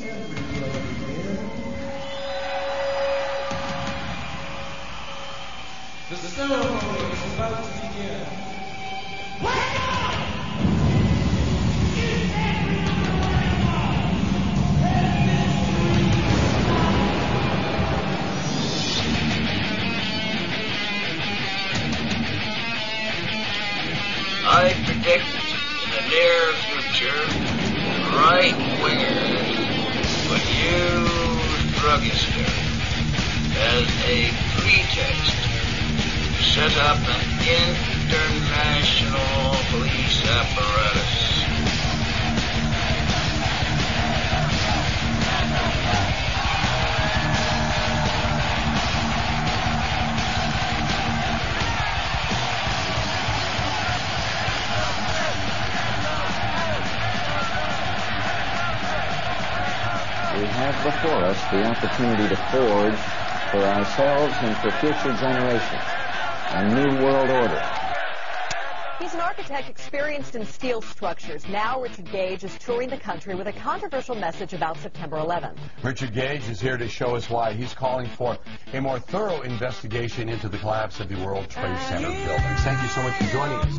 The ceremony is about to begin. Wake up! Give everyone a round of applause. I predict in the near future right-wingers would use drug hysteria as a pretext set up an international police apparatus. We have before us the opportunity to forge for ourselves and for future generations a new world order. He's an architect experienced in steel structures. Now Richard Gage is touring the country with a controversial message about September 11th. Richard Gage is here to show us why. He's calling for a more thorough investigation into the collapse of the World Trade Center buildings. Thank you so much for joining us.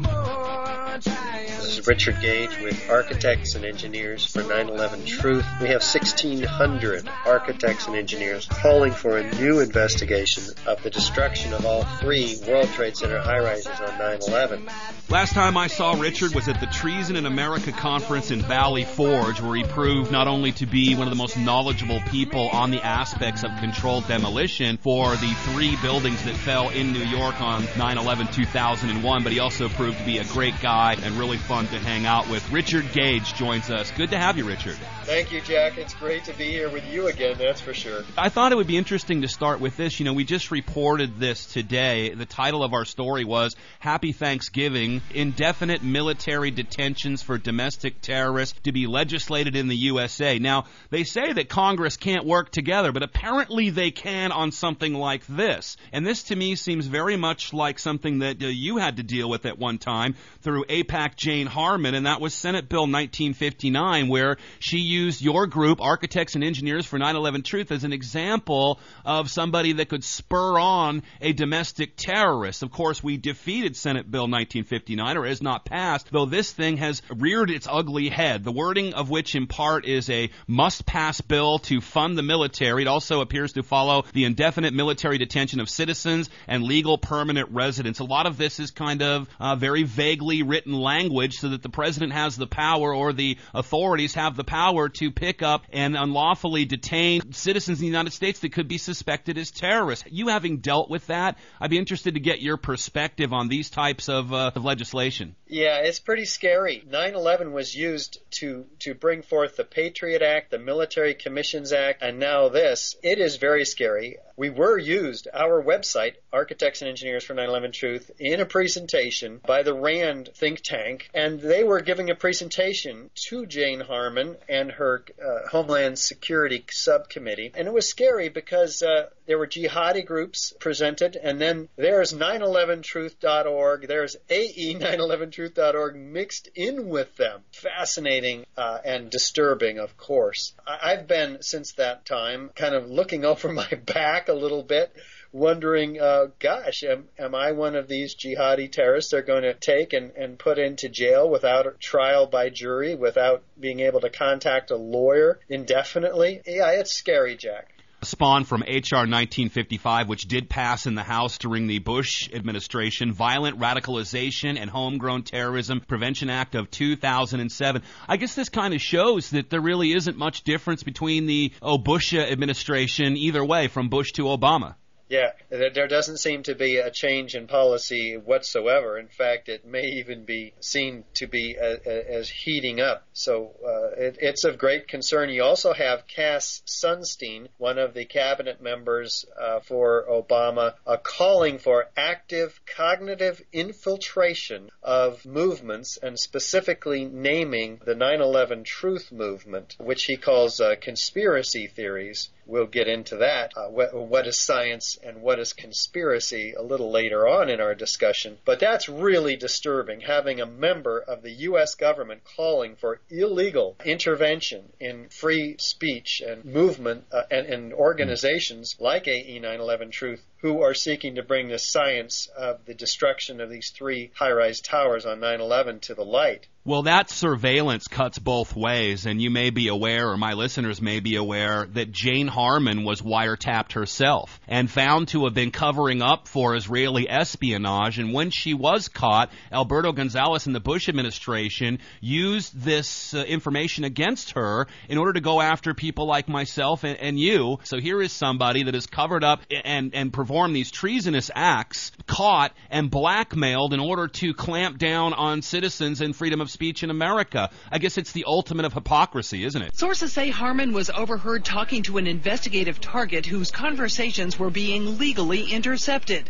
This is Richard Gage with Architects and Engineers for 9/11 Truth. We have 1,600 architects and engineers calling for a new investigation of the destruction of all three World Trade Center high-rises on 9/11. Last time I saw Richard was at the Treason in America conference in Valley Forge, where he proved not only to be one of the most knowledgeable people on the aspects of controlled demolition for the three buildings that fell in New York on 9/11/2001, but he also proved to be a great guy and really fun to hang out with. Richard Gage joins us. Good to have you, Richard. Thank you, Jack. It's great to be here with you again, that's for sure. I thought it would be interesting to start with this. You know, we just reported this today. The title of our story was Happy Thanksgiving, Indefinite Military Detentions for Domestic Terrorists to be Legislated in the USA. Now, they say that Congress can't work together, but apparently they can on something like this. And this, to me, seems very much like something that you had to deal with at one time through AIPAC Jane Harman, and that was Senate Bill 1959, where she used your group, Architects and Engineers for 9/11 Truth, as an example of somebody that could spur on a domestic terrorist. Of course, we defeated Senate Bill 1959, or is not passed, though this thing has reared its ugly head, the wording of which in part is a must-pass bill to fund the military. It also appears to follow the indefinite military detention of citizens and legal permanent residents. A lot of this is kind of very vaguely written language, so that the president has the power, or the authorities have the power, to pick up and unlawfully detain citizens in the United States that could be suspected as terrorists. You having dealt with that, I'd be interested to get your perspective on these types of legislation. Yeah, it's pretty scary. 9/11 was used to bring forth the Patriot Act, the Military Commissions Act, and now this. It is very scary. We were used, our website, Architects and Engineers for 9/11 Truth, in a presentation by the RAND think tank, and they were giving a presentation to Jane Harman and her Homeland Security Subcommittee. And it was scary because there were jihadi groups presented, and then there's 911truth.org, there's AE911truth.org mixed in with them. Fascinating and disturbing, of course. I've been, since that time, kind of looking over my back a little bit, wondering, gosh, am I one of these jihadi terrorists they're going to take and put into jail without a trial by jury, without being able to contact a lawyer indefinitely? Yeah, it's scary, Jack. Spawn from H.R. 1955, which did pass in the House during the Bush administration, Violent Radicalization and Homegrown Terrorism Prevention Act of 2007. I guess this kind of shows that there really isn't much difference between the Bush administration either way, from Bush to Obama. Yeah, there doesn't seem to be a change in policy whatsoever. In fact, it may even be seen to be as heating up. So it's of great concern. You also have Cass Sunstein, one of the cabinet members for Obama, calling for active cognitive infiltration of movements, and specifically naming the 9/11 Truth movement, which he calls conspiracy theories. We'll get into that, what is science and what is conspiracy a little later on in our discussion. But that's really disturbing, having a member of the U.S. government calling for illegal intervention in free speech and movement and organizations like AE 9/11 Truth, who are seeking to bring the science of the destruction of these three high-rise towers on 9/11 to the light. Well, that surveillance cuts both ways, and you may be aware, or my listeners may be aware, that Jane Harman was wiretapped herself and found to have been covering up for Israeli espionage. And when she was caught, Alberto Gonzalez and the Bush administration used this information against her in order to go after people like myself and you. So here is somebody that has covered up and performed these treasonous acts, caught and blackmailed in order to clamp down on citizens and freedom of speech in America. I guess it's the ultimate of hypocrisy, isn't it? Sources say Harman was overheard talking to an investigative target whose conversations were being legally intercepted.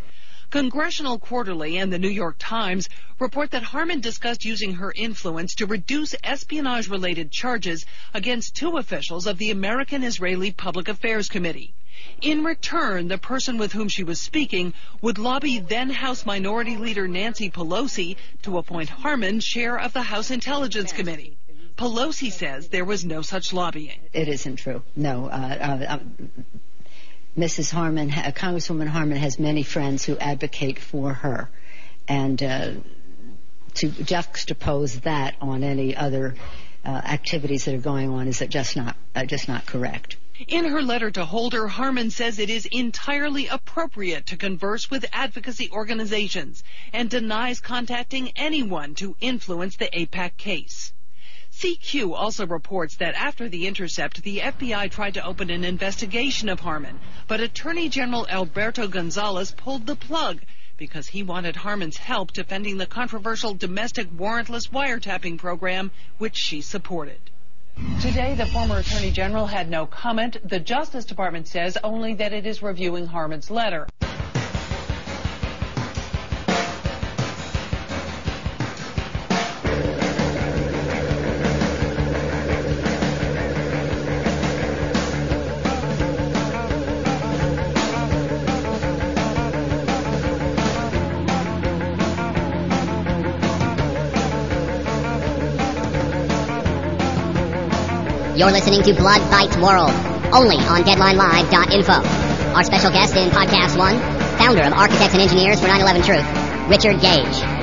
Congressional Quarterly and the New York Times report that Harman discussed using her influence to reduce espionage-related charges against two officials of the American-Israeli Public Affairs Committee. In return, the person with whom she was speaking would lobby then-House Minority Leader Nancy Pelosi to appoint Harman chair of the House Intelligence Committee. Pelosi says there was no such lobbying. It isn't true. No. Mrs. Harman, Congresswoman Harman, has many friends who advocate for her, and to juxtapose that on any other activities that are going on is just not correct. In her letter to Holder, Harman says it is entirely appropriate to converse with advocacy organizations and denies contacting anyone to influence the AIPAC case. CQ also reports that after the intercept, the FBI tried to open an investigation of Harman, but Attorney General Alberto Gonzalez pulled the plug because he wanted Harman's help defending the controversial domestic warrantless wiretapping program, which she supported. Today, the former Attorney General had no comment. The Justice Department says only that it is reviewing Harman's letter. You're listening to Blood Bytes World, only on DeadlineLive.info. Our special guest in Podcast One, founder of Architects and Engineers for 9/11 Truth, Richard Gage.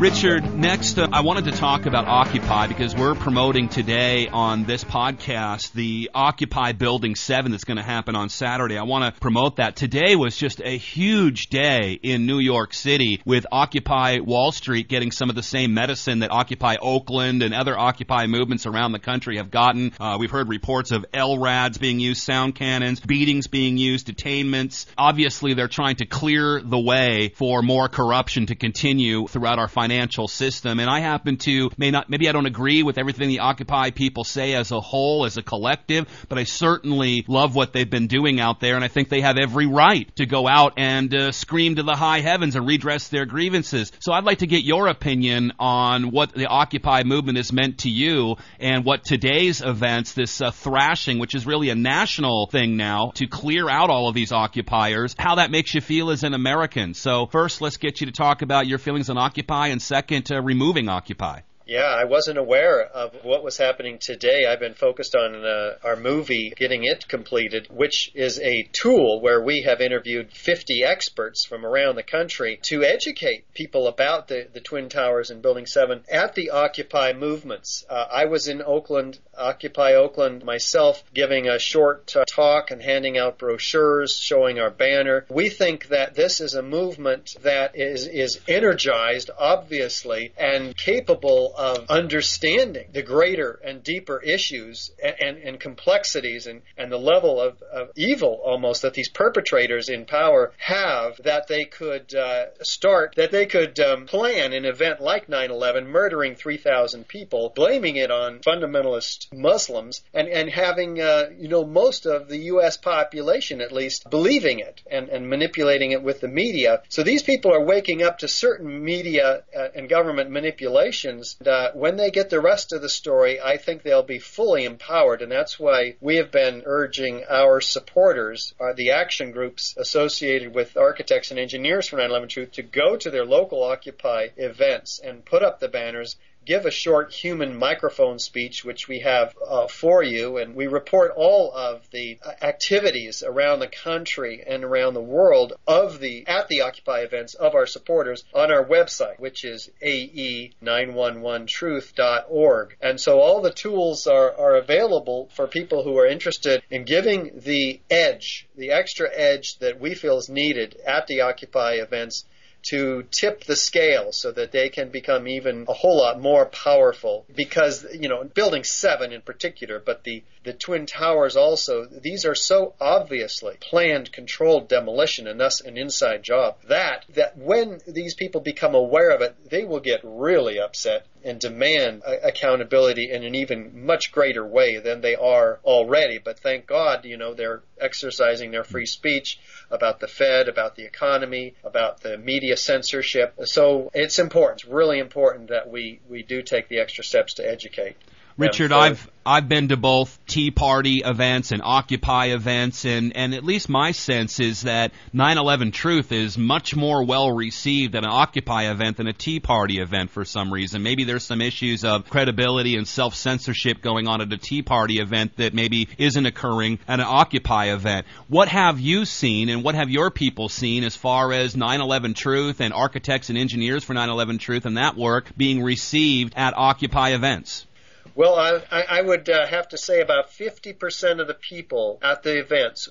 Richard, next, I wanted to talk about Occupy because we're promoting today on this podcast the Occupy Building 7 that's going to happen on Saturday. I want to promote that. Today was just a huge day in New York City with Occupy Wall Street getting some of the same medicine that Occupy Oakland and other Occupy movements around the country have gotten. We've heard reports of LRADs being used, sound cannons, beatings being used, detainments. Obviously, they're trying to clear the way for more corruption to continue throughout our financial system. And I happen to, maybe I don't agree with everything the Occupy people say as a whole, as a collective, but I certainly love what they've been doing out there, and I think they have every right to go out and scream to the high heavens and redress their grievances. So I'd like to get your opinion on what the Occupy movement has meant to you and what today's events, this thrashing, which is really a national thing now, to clear out all of these occupiers, how that makes you feel as an American. So first, let's get you to talk about your feelings on Occupy, and second, removing Occupy. Yeah, I wasn't aware of what was happening today. I've been focused on our movie, getting it completed, which is a tool where we have interviewed 50 experts from around the country to educate people about the Twin Towers and Building 7 at the Occupy movements. I was in Oakland, Occupy Oakland myself, giving a short talk and handing out brochures, showing our banner. We think that this is a movement that is energized, obviously, and capable of understanding the greater and deeper issues and complexities and the level of evil almost that these perpetrators in power have, that they could plan an event like 9/11, murdering 3,000 people, blaming it on fundamentalist Muslims, and having most of the U.S. population at least believing it and manipulating it with the media. So these people are waking up to certain media and government manipulations And when they get the rest of the story, I think they'll be fully empowered. And that's why we have been urging our supporters, the action groups associated with Architects and Engineers for 9/11 Truth, to go to their local Occupy events and put up the banners, give a short human microphone speech, which we have for you, and we report all of the activities around the country and around the world of the at the Occupy events of our supporters on our website, which is ae911truth.org. And so all the tools are available for people who are interested in giving the edge, the extra edge that we feel is needed at the Occupy events, to tip the scale so that they can become even a whole lot more powerful. Because, you know, Building 7 in particular, but the Twin Towers also, these are so obviously planned, controlled demolition and thus an inside job, that when these people become aware of it, they will get really upset and demand accountability in an even much greater way than they are already. But thank God, you know, they're exercising their free speech about the Fed, about the economy, about the media censorship. So it's important, it's really important that we do take the extra steps to educate. Richard, I've been to both Tea Party events and Occupy events, and at least my sense is that 9/11 Truth is much more well-received at an Occupy event than a Tea Party event for some reason. Maybe there's some issues of credibility and self-censorship going on at a Tea Party event that maybe isn't occurring at an Occupy event. What have you seen and what have your people seen as far as 9/11 Truth and Architects and Engineers for 9/11 Truth and that work being received at Occupy events? Well, I would have to say about 50% of the people at the events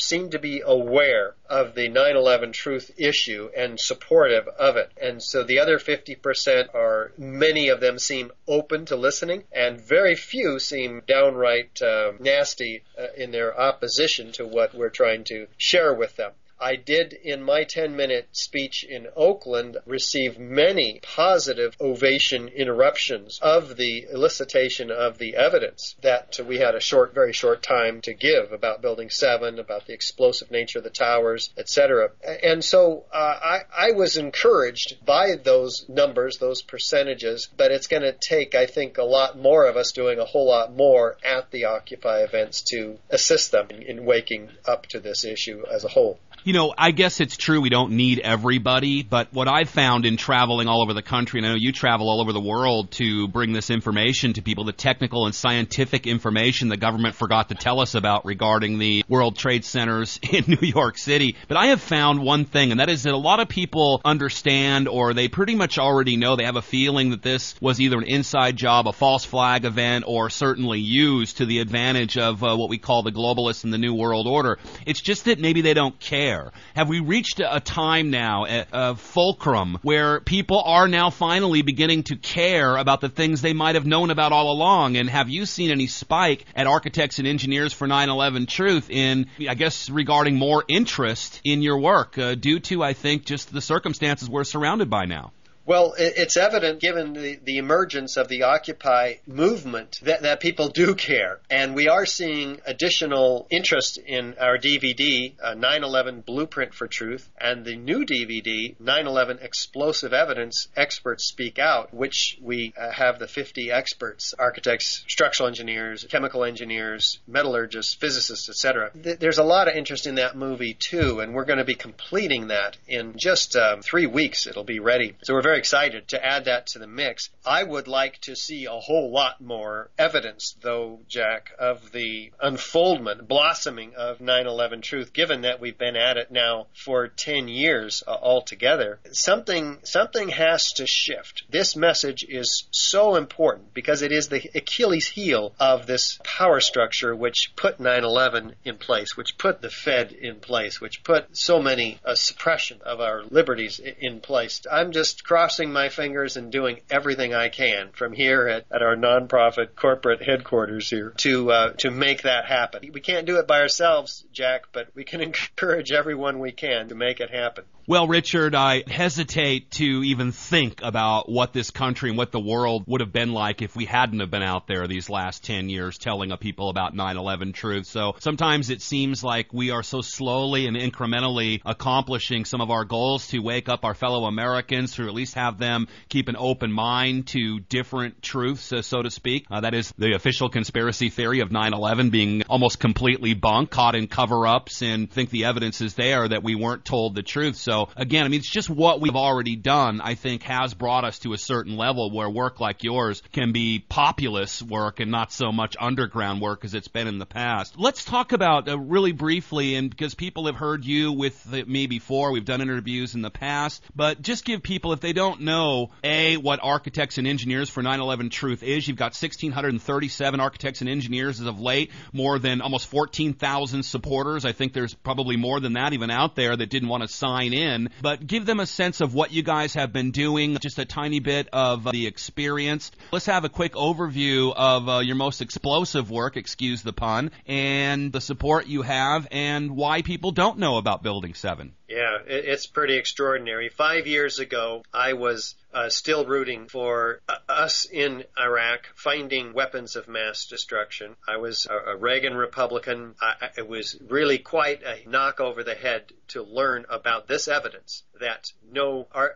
seem to be aware of the 9/11 Truth issue and supportive of it. And so the other 50% many of them seem open to listening, and very few seem downright nasty in their opposition to what we're trying to share with them. I did, in my 10-minute speech in Oakland, receive many positive ovation interruptions of the elicitation of the evidence that we had a very short time to give about Building 7, about the explosive nature of the towers, etc. And so I was encouraged by those numbers, those percentages, but it's going to take, I think, a lot more of us doing a whole lot more at the Occupy events to assist them in waking up to this issue as a whole. You know, I guess it's true we don't need everybody, but what I've found in traveling all over the country, and I know you travel all over the world to bring this information to people, the technical and scientific information the government forgot to tell us about regarding the World Trade Centers in New York City. But I have found one thing, and that is that a lot of people understand, or they pretty much already know, they have a feeling that this was either an inside job, a false flag event, or certainly used to the advantage of what we call the globalists and the New World Order. It's just that maybe they don't care. Have we reached a time now, a fulcrum, where people are now finally beginning to care about the things they might have known about all along? And have you seen any spike at Architects and Engineers for 9/11 Truth in, I guess, regarding more interest in your work due to, I think, just the circumstances we're surrounded by now? Well, it's evident, given the emergence of the Occupy movement, that people do care. And we are seeing additional interest in our DVD, 9/11 Blueprint for Truth, and the new DVD, 9/11 Explosive Evidence, Experts Speak Out, which we have the 50 experts, architects, structural engineers, chemical engineers, metallurgists, physicists, etc. There's a lot of interest in that movie, too, and we're going to be completing that in just 3 weeks. It'll be ready. So we're very excited to add that to the mix. I would like to see a whole lot more evidence, though, Jack, of the unfoldment, blossoming of 9/11 Truth, given that we've been at it now for 10 years altogether. Something has to shift. This message is so important because it is the Achilles heel of this power structure which put 9/11 in place, which put the Fed in place, which put so many suppression of our liberties in place. I'm just crossing my fingers and doing everything I can from here at our nonprofit corporate headquarters here to make that happen. We can't do it by ourselves, Jack, but we can encourage everyone we can to make it happen. Well, Richard, I hesitate to even think about what this country and what the world would have been like if we hadn't have been out there these last 10 years telling people about 9/11 truth. So sometimes it seems like we are so slowly and incrementally accomplishing some of our goals to wake up our fellow Americans, to at least have them keep an open mind to different truths, so to speak. That is the official conspiracy theory of 9/11 being almost completely bunk, caught in cover-ups, and think the evidence is there that we weren't told the truth. So again, I mean, it's just what we've already done, I think, has brought us to a certain level where work like yours can be populist work and not so much underground work as it's been in the past. Let's talk about really briefly, and because people have heard you with me before, we've done interviews in the past, but just give people, if they don't know, A, what Architects and Engineers for 9/11 Truth is. You've got 1,637 architects and engineers as of late, more than almost 14,000 supporters. I think there's probably more than that even out there that didn't want to sign in, but give them a sense of what you guys have been doing, just a tiny bit of the experience. Let's have a quick overview of your most explosive work, excuse the pun, and the support you have and why people don't know about Building 7. Yeah, it's pretty extraordinary. 5 years ago, I was still rooting for us in Iraq finding weapons of mass destruction. I was a Reagan Republican. It was really quite a knock over the head to learn about this evidence that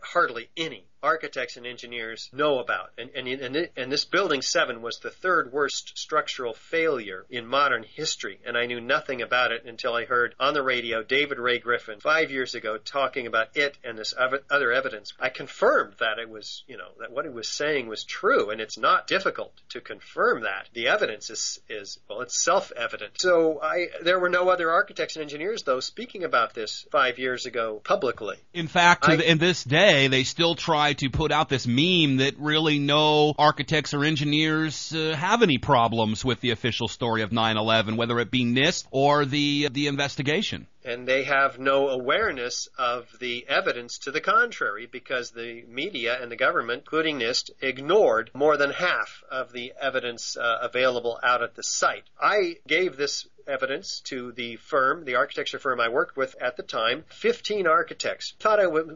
hardly any architects and engineers know about. And this Building 7 was the third worst structural failure in modern history, and I knew nothing about it until I heard on the radio David Ray Griffin 5 years ago talking about it and this other evidence. I confirmed that it was, that what he was saying was true, and it's not difficult to confirm that. The evidence is it's self-evident. So there were no other architects and engineers, though, speaking about this 5 years ago publicly. In fact, in this day, they still try to put out this meme that really no architects or engineers have any problems with the official story of 9/11, whether it be NIST or the investigation. And they have no awareness of the evidence to the contrary, because the media and the government, including NIST, ignored more than half of the evidence available out at the site. I gave this evidence to the architecture firm I worked with at the time. 15 architects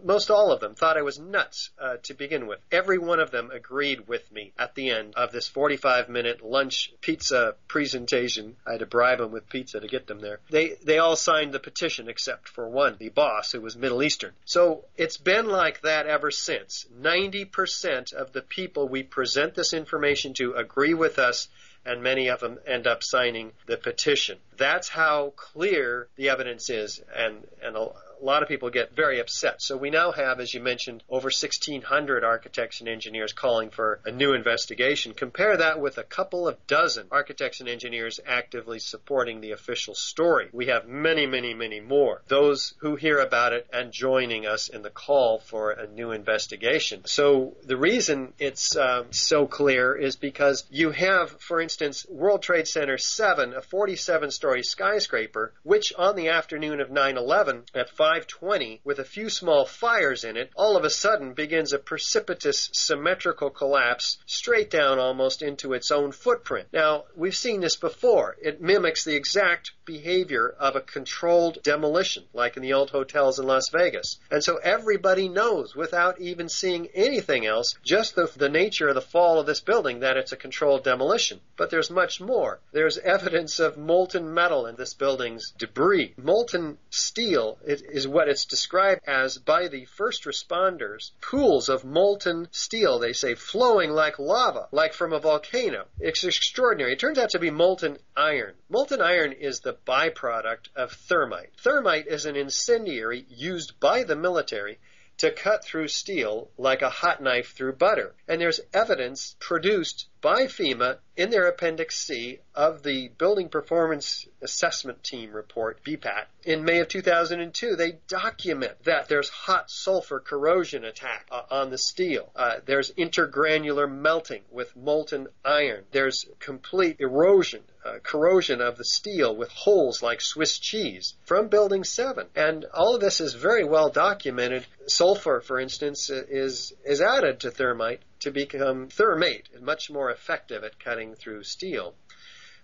most all of them thought I was nuts to begin with. Every one of them agreed with me at the end of this 45-minute lunch pizza presentation. I had to bribe them with pizza to get them there. They all signed the petition except for one, the boss, who was Middle Eastern. So it's been like that ever since. 90% of the people we present this information to agree with us, and many of them end up signing the petition. That's how clear the evidence is, and a lot of people get very upset. So we now have, as you mentioned, over 1,600 architects and engineers calling for a new investigation. Compare that with a couple of dozen architects and engineers actively supporting the official story. We have many, many, many more, those who hear about it and joining us in the call for a new investigation. So the reason it's so clear is because you have, for instance, World Trade Center 7, a 47-story skyscraper, which on the afternoon of 9/11 at 5:20, with a few small fires in it, all of a sudden begins a precipitous symmetrical collapse straight down almost into its own footprint. Now, we've seen this before. It mimics the exact behavior of a controlled demolition, like in the old hotels in Las Vegas. And so everybody knows, without even seeing anything else, just the nature of the fall of this building, that it's a controlled demolition. But there's much more. There's evidence of molten metal in this building's debris. Molten steel is what it's described as by the first responders. Pools of molten steel, they say, flowing like lava, like from a volcano. It's extraordinary. It turns out to be molten iron. Molten iron is the byproduct of thermite. Thermite is an incendiary used by the military to cut through steel like a hot knife through butter. And there's evidence produced by FEMA in their Appendix C of the Building Performance Assessment Team report, BPAT, in May of 2002. They document that there's hot sulfur corrosion attack on the steel. There's intergranular melting with molten iron. There's complete corrosion of the steel with holes like Swiss cheese from Building 7. And all of this is very well documented. Sulfur, for instance, is added to thermite to become thermate, much more effective at cutting through steel.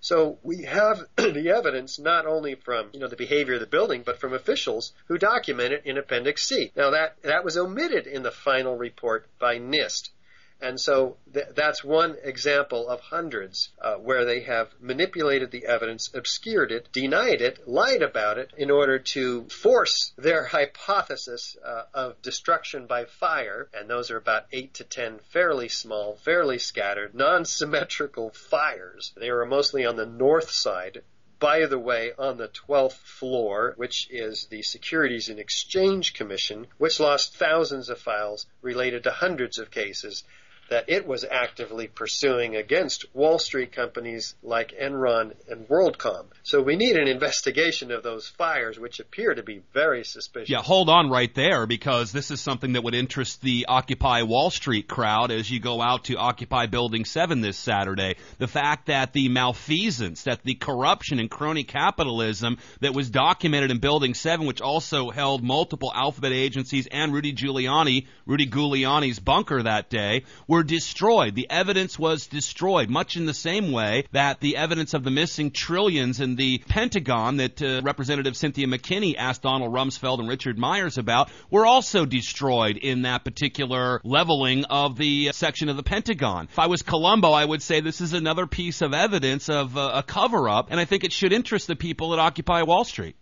So we have the evidence not only from, the behavior of the building, but from officials who document it in Appendix C. Now, that was omitted in the final report by NIST. And so that's one example of hundreds where they have manipulated the evidence, obscured it, denied it, lied about it in order to force their hypothesis of destruction by fire. And those are about 8 to 10 fairly small, fairly scattered, non-symmetrical fires. They were mostly on the north side. By the way, on the 12th floor, which is the Securities and Exchange Commission, which lost thousands of files related to hundreds of cases that it was actively pursuing against Wall Street companies like Enron and WorldCom. So we need an investigation of those fires, which appear to be very suspicious. Yeah, hold on right there, because this is something that would interest the Occupy Wall Street crowd as you go out to Occupy Building 7 this Saturday. The fact that the malfeasance, that the corruption and crony capitalism that was documented in Building 7, which also held multiple alphabet agencies and Rudy Giuliani's bunker that day, were destroyed. The evidence was destroyed, much in the same way that the evidence of the missing trillions in the Pentagon that Representative Cynthia McKinney asked Donald Rumsfeld and Richard Myers about were also destroyed in that particular leveling of the section of the Pentagon. If I was Columbo, I would say this is another piece of evidence of a cover-up, and I think it should interest the people at Occupy Wall Street.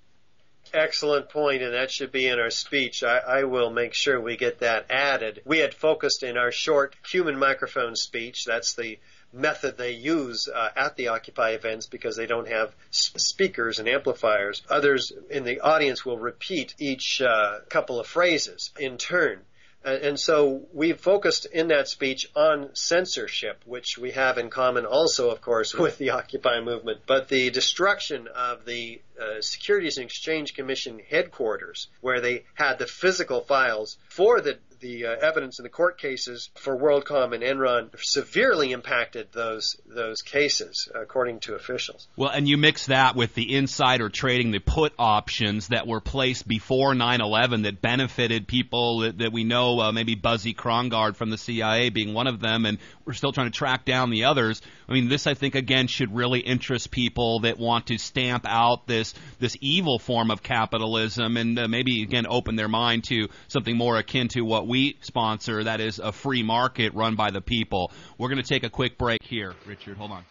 Excellent point, and that should be in our speech. I will make sure we get that added. We had focused in our short human microphone speech. That's the method they use at the Occupy events because they don't have speakers and amplifiers. Others in the audience will repeat each couple of phrases in turn. And so we focused in that speech on censorship, which we have in common also, of course, with the Occupy movement. But the destruction of the Securities and Exchange Commission headquarters, where they had the physical files for the evidence in the court cases for WorldCom and Enron, severely impacted those cases, according to officials. Well, and you mix that with the insider trading, the put options that were placed before 9/11 that benefited people that we know, maybe Buzzy Krongaard from the CIA being one of them, and we're still trying to track down the others. I mean, this, I think, again, should really interest people that want to stamp out this evil form of capitalism and maybe, again, open their mind to something more akin to what we sponsor, that is a free market run by the people. We're going to take a quick break here, Richard. Hold on.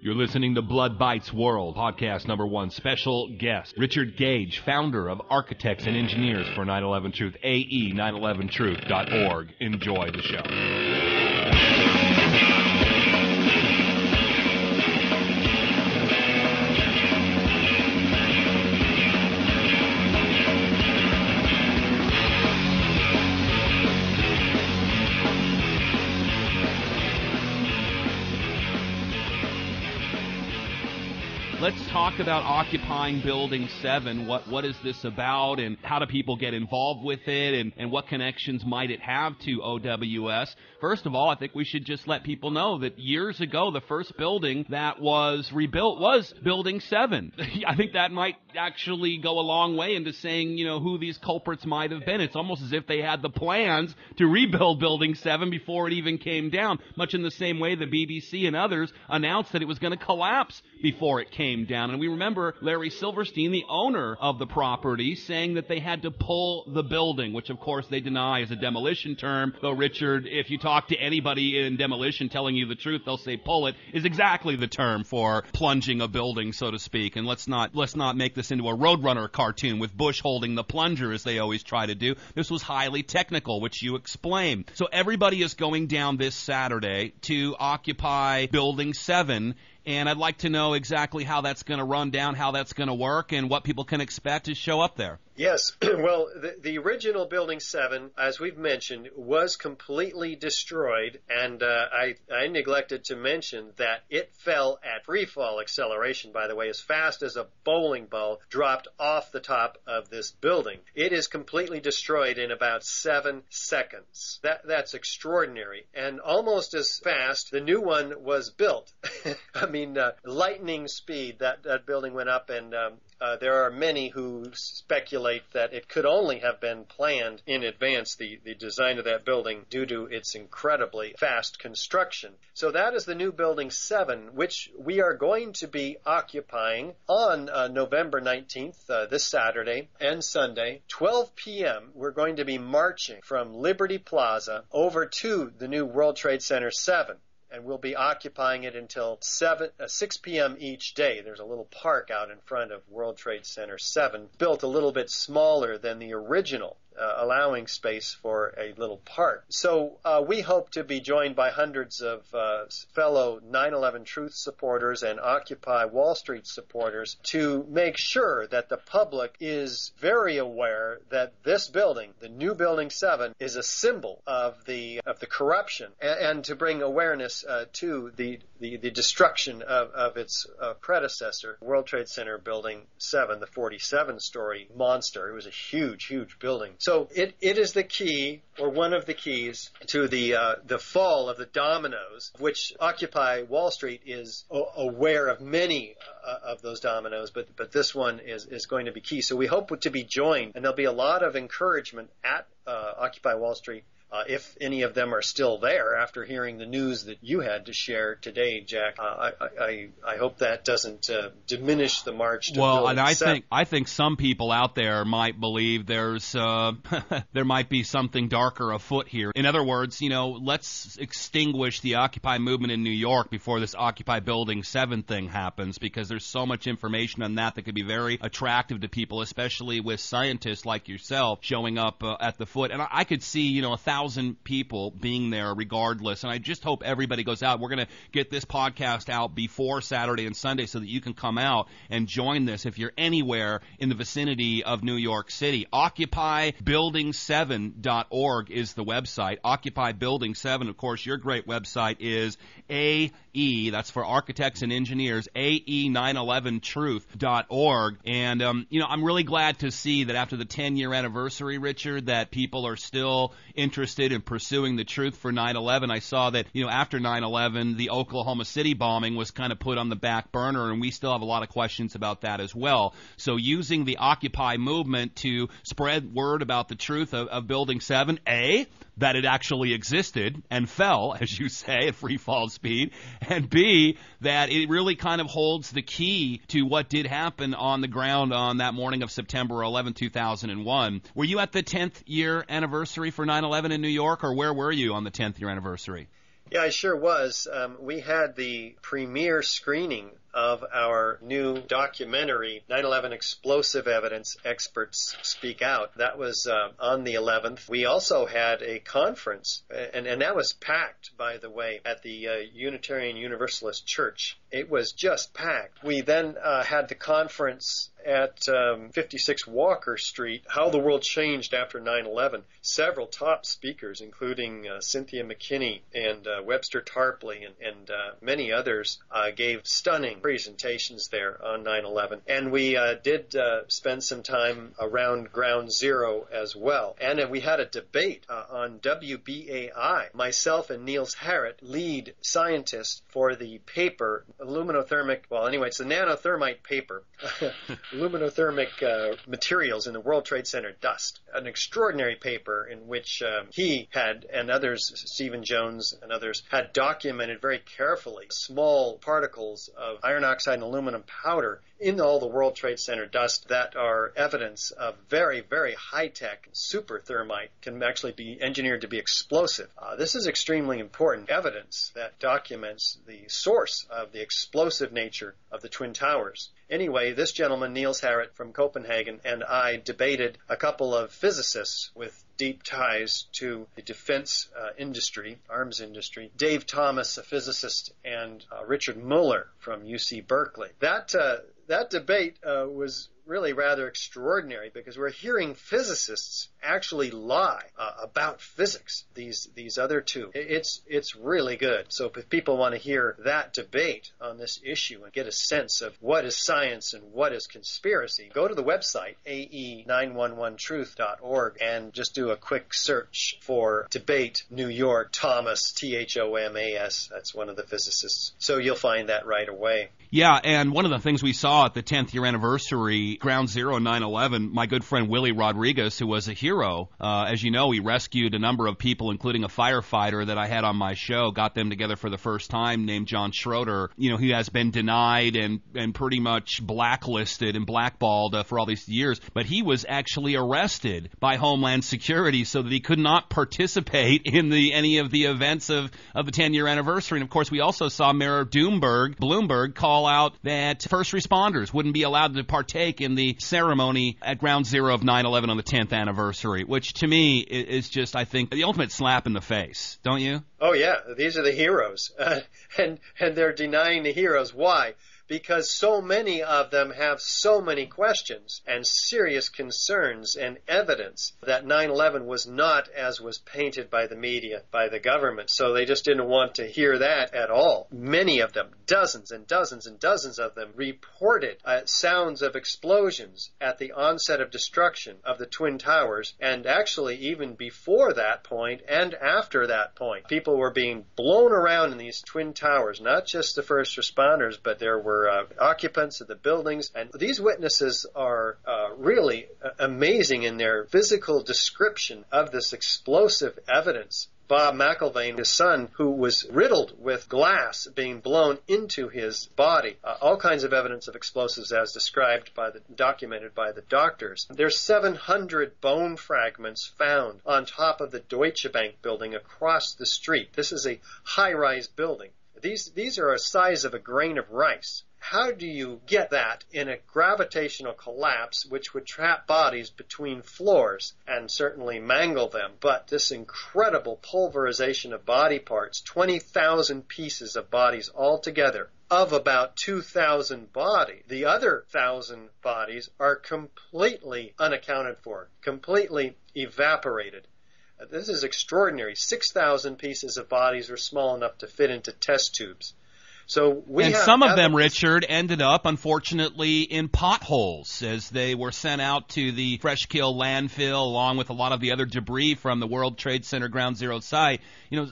You're listening to Blood Bytes World, podcast number 1, special guest, Richard Gage, founder of Architects and Engineers for 9/11 Truth, AE911truth.org. Enjoy the show. Let's talk about occupying Building 7. What is this about, and how do people get involved with it, and what connections might it have to OWS? First of all, I think we should just let people know that years ago, the first building that was rebuilt was Building 7. I think that might actually go a long way into saying, who these culprits might have been. It's almost as if they had the plans to rebuild Building 7 before it even came down, much in the same way the BBC and others announced that it was going to collapse before it came came down. And we remember Larry Silverstein, the owner of the property, saying that they had to pull the building, which of course they deny is a demolition term. Though, Richard, if you talk to anybody in demolition telling you the truth, they'll say pull it is exactly the term for plunging a building, so to speak. And let's not make this into a Roadrunner cartoon with Bush holding the plunger as they always try to do. This was highly technical, which you explain. So everybody is going down this Saturday to Occupy Building 7. And I'd like to know exactly how that's going to run down, how that's going to work, and what people can expect to show up there. Yes. Well, the original Building 7, as we've mentioned, was completely destroyed. And I neglected to mention that it fell at freefall acceleration, by the way, as fast as a bowling ball dropped off the top of this building. It is completely destroyed in about 7 seconds. That's extraordinary. And almost as fast, the new one was built. I mean, lightning speed that building went up, and there are many who speculate that it could only have been planned in advance, the design of that building, due to its incredibly fast construction. So that is the new Building 7, which we are going to be occupying on November 19th, this Saturday and Sunday, 12 p.m. We're going to be marching from Liberty Plaza over to the new World Trade Center 7. And we'll be occupying it until 6 p.m. each day. There's a little park out in front of World Trade Center 7, built a little bit smaller than the original, allowing space for a little park. So we hope to be joined by hundreds of fellow 9/11 Truth supporters and Occupy Wall Street supporters to make sure that the public is very aware that this building, the new Building 7, is a symbol of the corruption, and to bring awareness to the destruction of its predecessor, World Trade Center Building 7, the 47-story monster. It was a huge, huge building. So it is the key, or one of the keys, to the fall of the dominoes, which Occupy Wall Street is aware of many of those dominoes, but this one is going to be key. So we hope to be joined, and there'll be a lot of encouragement at Occupy Wall Street, if any of them are still there after hearing the news that you had to share today, Jack. I hope that doesn't diminish the march to Building 7. Well, and I think some people out there might believe there's there might be something darker afoot here. In other words, you know, let's extinguish the Occupy movement in New York before this Occupy Building 7 thing happens, because there's so much information on that that could be very attractive to people, especially with scientists like yourself showing up at the foot. And I could see, you know, 1,000 people being there regardless, and I just hope everybody goes out. We're going to get this podcast out before Saturday and Sunday so that you can come out and join this if you're anywhere in the vicinity of New York City. OccupyBuilding7.org is the website. OccupyBuilding7, of course, your great website is AE, that's for Architects and Engineers, AE911Truth.org. And, you know, I'm really glad to see that after the 10-year anniversary, Richard, that people are still interested in pursuing the truth for 9/11. I saw that, you know, after 9/11, the Oklahoma City bombing was kind of put on the back burner, and we still have a lot of questions about that as well. So using the Occupy movement to spread word about the truth of Building 7, A, that it actually existed and fell, as you say, at free fall speed, and B, that it really kind of holds the key to what did happen on the ground on that morning of September 11, 2001. Were you at the 10th year anniversary for 9/11 in New York, or where were you on the 10th year anniversary? Yeah, I sure was. We had the premiere screening of our new documentary, 9/11 Explosive Evidence, Experts Speak Out. That was on the 11th. We also had a conference, and that was packed, by the way, at the Unitarian Universalist Church. It was just packed. We then had the conference at 56 Walker Street, How the World Changed After 9/11. Several top speakers, including Cynthia McKinney and Webster Tarpley and many others, gave stunning presentations there on 9/11. And we did spend some time around Ground Zero as well. And we had a debate on WBAI. Myself and Niels Harrit, lead scientist for the paper, it's the nanothermite paper luminothermic materials in the World Trade Center dust, an extraordinary paper in which he had, and others, Stephen Jones and others, had documented very carefully small particles of iron oxide and aluminum powder in all the World Trade Center dust that are evidence of very, very high-tech super thermite, can actually be engineered to be explosive. This is extremely important evidence that documents the source of the explosive nature of the Twin Towers. Anyway, this gentleman, Niels Harrit from Copenhagen, and I debated a couple of physicists with deep ties to the defense industry, arms industry, Dave Thomas, a physicist, and Richard Mueller from UC Berkeley. That debate was really rather extraordinary because we're hearing physicists actually lie about physics, these other two. It's really good. So if people want to hear that debate on this issue and get a sense of what is science and what is conspiracy, go to the website, ae911truth.org, and just do a quick search for debate New York, Thomas, Thomas. That's one of the physicists. So you'll find that right away. Yeah, and one of the things we saw at the 10th year anniversary, Ground Zero 9/11, my good friend Willie Rodriguez, who was a hero, as you know, he rescued a number of people, including a firefighter that I had on my show, got them together for the first time, named John Schroeder. You know, he has been denied and pretty much blacklisted and blackballed for all these years, but he was actually arrested by Homeland Security so that he could not participate in any of the events of the 10-year anniversary. And, of course, we also saw Mayor Bloomberg call out that first responders wouldn't be allowed to partake in the ceremony at Ground Zero of 9/11 on the 10th anniversary, which to me is just, I think, the ultimate slap in the face, don't you? Oh, yeah. These are the heroes. And they're denying the heroes. Why? Because so many of them have so many questions and serious concerns and evidence that 9/11 was not as was painted by the media, by the government. So they just didn't want to hear that at all. Many of them, dozens and dozens and dozens of them, reported sounds of explosions at the onset of destruction of the Twin Towers, and actually even before that point and after that point. People were being blown around in these Twin Towers, not just the first responders, but there were occupants of the buildings. And these witnesses are really amazing in their physical description of this explosive evidence. Bob McIlvaine, his son, who was riddled with glass being blown into his body. All kinds of evidence of explosives as described by documented by the doctors. There's 700 bone fragments found on top of the Deutsche Bank building across the street. This is a high-rise building. These are a size of a grain of rice. How do you get that in a gravitational collapse, which would trap bodies between floors and certainly mangle them? But this incredible pulverization of body parts, 20,000 pieces of bodies altogether, of about 2,000 bodies. The other 1,000 bodies are completely unaccounted for, completely evaporated. This is extraordinary. 6,000 pieces of bodies were small enough to fit into test tubes. So some of them, Richard, ended up, unfortunately, in potholes as they were sent out to the Fishkill landfill along with a lot of the other debris from the World Trade Center Ground Zero site. You know,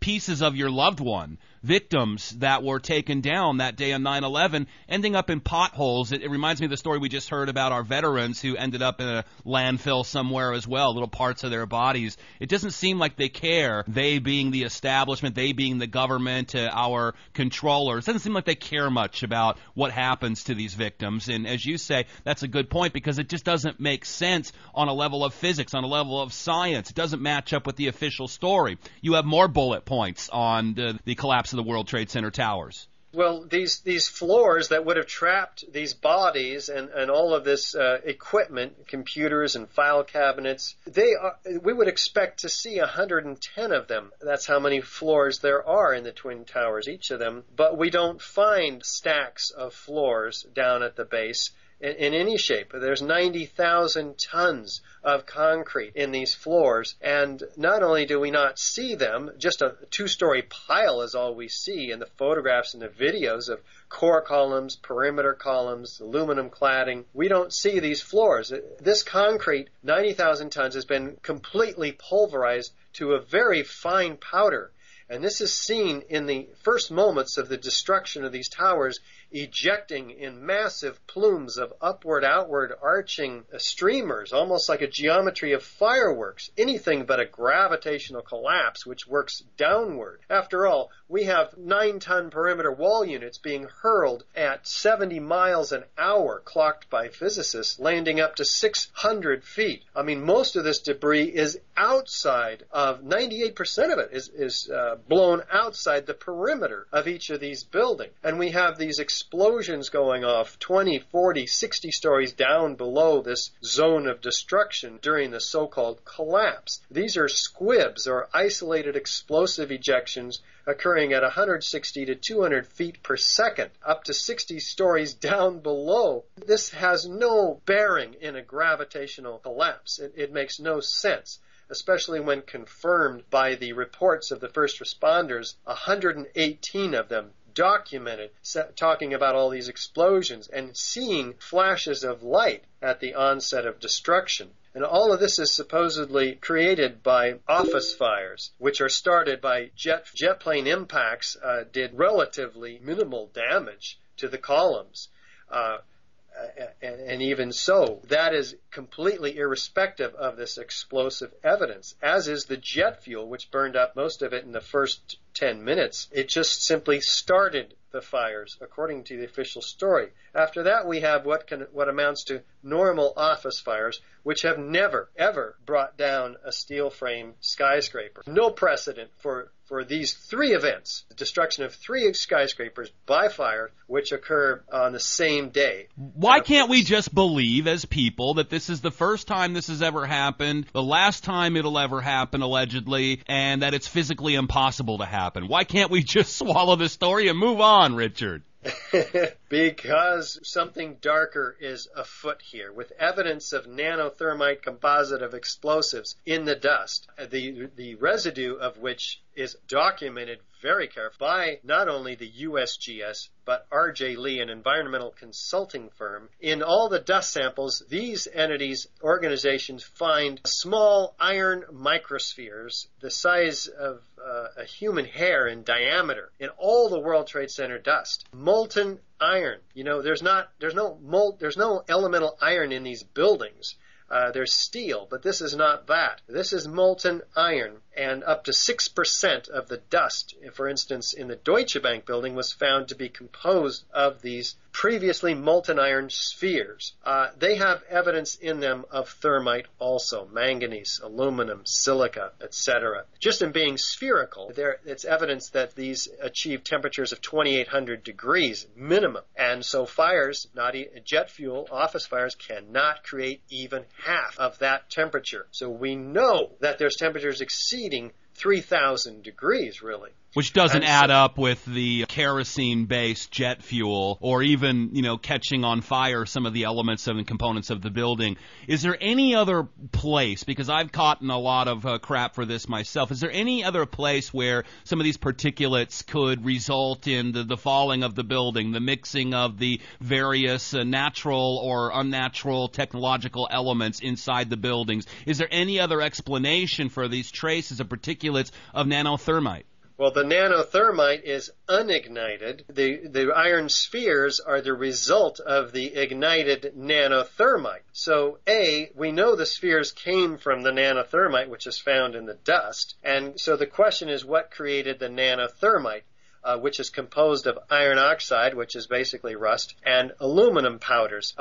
pieces of your loved one, victims that were taken down that day on 9/11, ending up in potholes. It reminds me of the story we just heard about our veterans who ended up in a landfill somewhere as well, little parts of their bodies. It doesn't seem like they care, they being the establishment, they being the government, our controllers. It doesn't seem like they care much about what happens to these victims. And as you say, that's a good point because it just doesn't make sense on a level of physics, on a level of science. It doesn't match up with the official story. You have more bullet points on the collapse of the World Trade Center towers. Well, these floors that would have trapped these bodies and all of this equipment, computers and file cabinets, we would expect to see 110 of them. That's how many floors there are in the Twin Towers, each of them. But we don't find stacks of floors down at the base in any shape. There's 90,000 tons of concrete in these floors, and not only do we not see them, just a two-story pile is all we see in the photographs and the videos of core columns, perimeter columns, aluminum cladding. We don't see these floors. This concrete, 90,000 tons, has been completely pulverized to a very fine powder, and this is seen in the first moments of the destruction of these towers ejecting in massive plumes of upward arching streamers, almost like a geometry of fireworks, anything but a gravitational collapse which works downward. After all, we have 9-ton perimeter wall units being hurled at 70 miles an hour, clocked by physicists, landing up to 600 feet. I mean, most of this debris is outside of 98% of it is blown outside the perimeter of each of these buildings. And we have these explosions going off 20, 40, 60 stories down below this zone of destruction during the so-called collapse. These are squibs or isolated explosive ejections occurring at 160 to 200 feet per second, up to 60 stories down below. This has no bearing in a gravitational collapse. It makes no sense, especially when confirmed by the reports of the first responders, 118 of them documented talking about all these explosions and seeing flashes of light at the onset of destruction. And all of this is supposedly created by office fires, which are started by jet plane impacts, did relatively minimal damage to the columns. And even so, that is completely irrespective of this explosive evidence, as is the jet fuel, which burned up most of it in the first 10 minutes. It just simply started the fires, according to the official story. After that, we have what amounts to normal office fires, which have never, ever brought down a steel frame skyscraper. No precedent for these three events, the destruction of three skyscrapers by fire, which occur on the same day. Why can't we just believe as people that this is the first time this has ever happened, the last time it'll ever happen, allegedly, and that it's physically impossible to happen? Why can't we just swallow the story and move on, Richard? Because something darker is afoot here, with evidence of nanothermite composite of explosives in the dust, the residue of which is documented very carefully by not only the USGS, but R.J. Lee, an environmental consulting firm. In all the dust samples, these entities, organizations, find small iron microspheres the size of a human hair in diameter in all the World Trade Center dust. Molten iron. You know, there's no elemental iron in these buildings. There's steel, but this is not that. This is molten iron, and up to 6% of the dust, for instance, in the Deutsche Bank building, was found to be composed of these previously molten iron spheres. They have evidence in them of thermite also, manganese, aluminum, silica, etc. Just in being spherical, it's evidence that these achieve temperatures of 2,800 degrees minimum. And so fires, jet fuel, office fires, cannot create even half of that temperature. So we know that there's temperatures exceeding 3,000 degrees, really. Which doesn't add up with the kerosene-based jet fuel or even, catching on fire some of the elements and components of the building. Is there any other place, because I've caught in a lot of crap for this myself, is there any other place where some of these particulates could result in the falling of the building, the mixing of the various natural or unnatural technological elements inside the buildings? Is there any other explanation for these traces of particulates of nanothermite? Well, the nanothermite is unignited. The iron spheres are the result of the ignited nanothermite. So, A, we know the spheres came from the nanothermite, which is found in the dust. And so the question is, what created the nanothermite, which is composed of iron oxide, which is basically rust, and aluminum powders.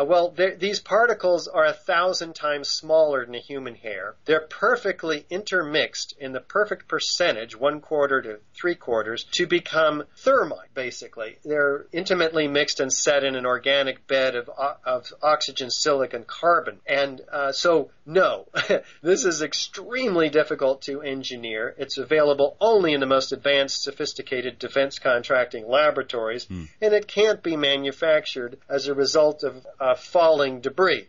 These particles are 1,000 times smaller than a human hair. They're perfectly intermixed in the perfect percentage, 1/4 to 3/4, to become thermite, basically. They're intimately mixed and set in an organic bed of oxygen, silicon, carbon. And so, no, this is extremely difficult to engineer. It's available only in the most advanced, sophisticated defense contracting laboratories, and it can't be manufactured as a result of falling debris.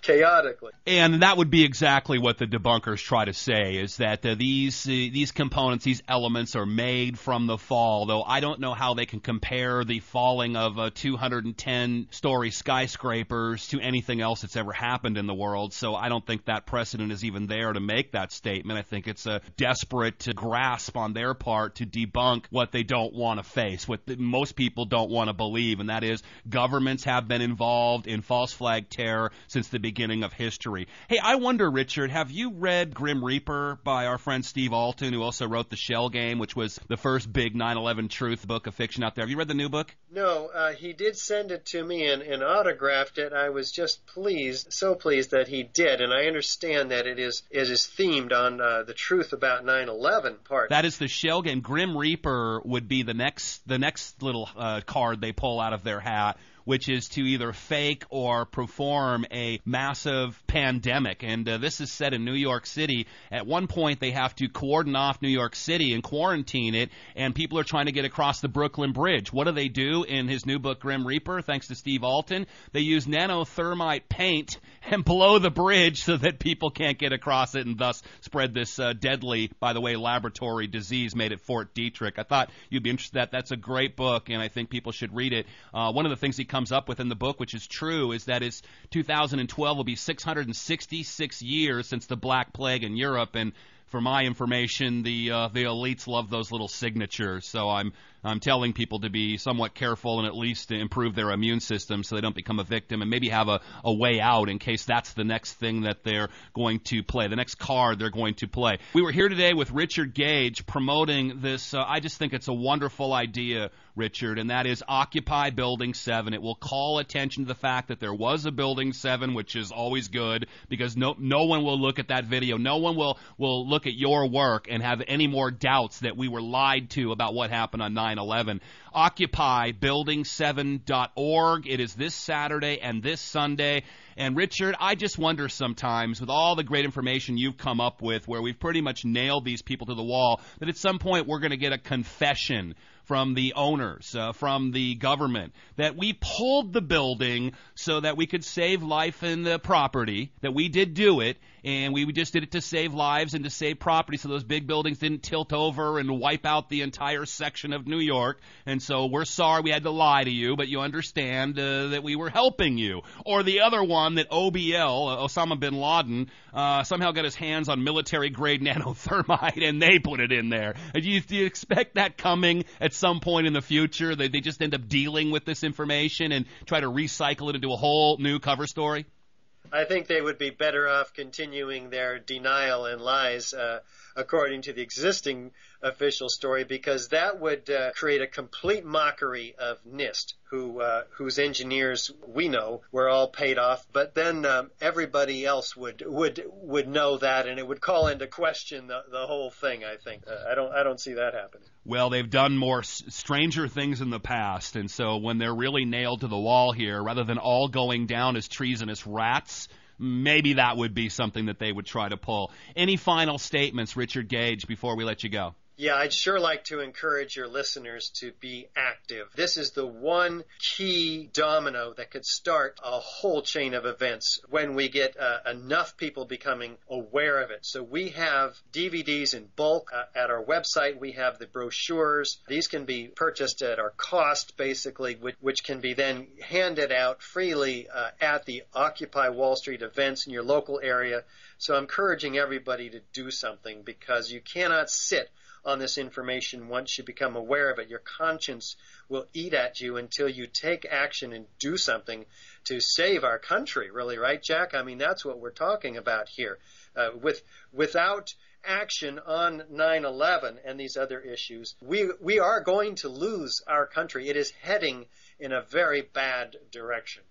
chaotically. And that would be exactly what the debunkers try to say, is that these components, these elements are made from the fall, though I don't know how they can compare the falling of 210-story skyscrapers to anything else that's ever happened in the world, so I don't think that precedent is even there to make that statement. I think it's a desperate grasp on their part to debunk what they don't want to face, what most people don't want to believe, and that is governments have been involved in false flag terror since the beginning of history. Hey, I wonder, Richard, have you read Grim Reaper by our friend Steve Alton, who also wrote The Shell Game, which was the first big 9/11 truth book of fiction out there? Have you read the new book? No, he did send it to me and autographed it. I was just pleased, so pleased that he did, and I understand that it is themed on the truth about 9/11 part. That is The Shell Game. Grim Reaper would be the next little card they pull out of their hat, which is to either fake or perform a massive pandemic. And this is set in New York City. At one point, they have to cordon off New York City and quarantine it, and people are trying to get across the Brooklyn Bridge. What do they do in his new book, Grim Reaper, thanks to Steve Alton? They use nanothermite paint and blow the bridge so that people can't get across it and thus spread this deadly, by the way, laboratory disease made at Fort Detrick. I thought you'd be interested in that. That's a great book, and I think people should read it. One of the things he comes up with in the book, which is true, is that 2012 will be 666 years since the Black Plague in Europe, and for my information, the elites love those little signatures. So I'm telling people to be somewhat careful and at least to improve their immune system so they don't become a victim, and maybe have a way out in case that's the next thing that they're going to play, the next card they're going to play. We were here today with Richard Gage promoting this. I just think it's a wonderful idea, Richard, and that is Occupy Building 7. It will call attention to the fact that there was a Building 7, which is always good, because no one will look at that video. No one will look at your work and have any more doubts that we were lied to about what happened on 9/11. OccupyBuilding7.org. It is this Saturday and this Sunday. And, Richard, I just wonder sometimes, with all the great information you've come up with, where we've pretty much nailed these people to the wall, that at some point we're going to get a confession from the owners, from the government, that we pulled the building so that we could save life and property, that we did do it, and we just did it to save lives and to save property so those big buildings didn't tilt over and wipe out the entire section of New York. And so we're sorry we had to lie to you, but you understand that we were helping you. Or the other one, that OBL, Osama bin Laden, somehow got his hands on military-grade nanothermite and they put it in there. Do you expect that coming at some point in the future? They just end up dealing with this information and try to recycle it into a whole new cover story? I think they would be better off continuing their denial and lies according to the existing official story, because that would create a complete mockery of NIST, whose engineers we know were all paid off. But then everybody else would know that, and it would call into question the whole thing. I think I don't see that happening. Well, they've done more stranger things in the past, and so when they're really nailed to the wall here, rather than all going down as treasonous rats, maybe that would be something that they would try to pull. Any final statements, Richard Gage, before we let you go? Yeah, I'd sure like to encourage your listeners to be active. This is the one key domino that could start a whole chain of events when we get enough people becoming aware of it. So we have DVDs in bulk at our website. We have the brochures. These can be purchased at our cost, basically, which can be then handed out freely at the Occupy Wall Street events in your local area. So I'm encouraging everybody to do something, because you cannot sit on this information once you become aware of it. Your conscience will eat at you until you take action and do something to save our country, really, right, Jack? I mean, that's what we're talking about here. Without action on 9/11 and these other issues, we are going to lose our country. It is heading in a very bad direction.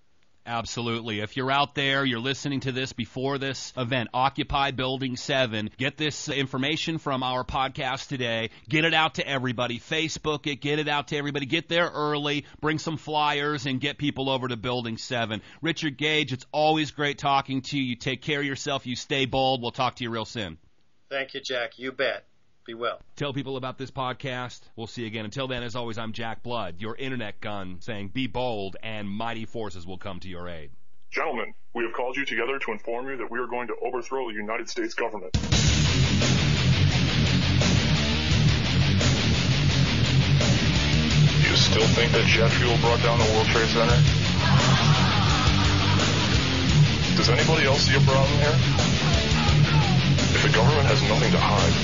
Absolutely. If you're out there, you're listening to this before this event, Occupy Building 7, get this information from our podcast today. Get it out to everybody. Facebook it. Get it out to everybody. Get there early. Bring some flyers and get people over to Building 7. Richard Gage, it's always great talking to you. You take care of yourself. You stay bold. We'll talk to you real soon. Thank you, Jack. You bet. Be well. Tell people about this podcast. We'll see you again. Until then, as always, I'm Jack Blood, your internet gun, saying be bold and mighty forces will come to your aid. Gentlemen, we have called you together to inform you that we are going to overthrow the United States government. You still think that jet fuel brought down the World Trade Center? Does anybody else see a problem here? If the government has nothing to hide,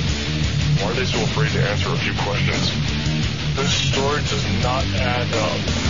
why are they so afraid to answer a few questions? This story does not add up.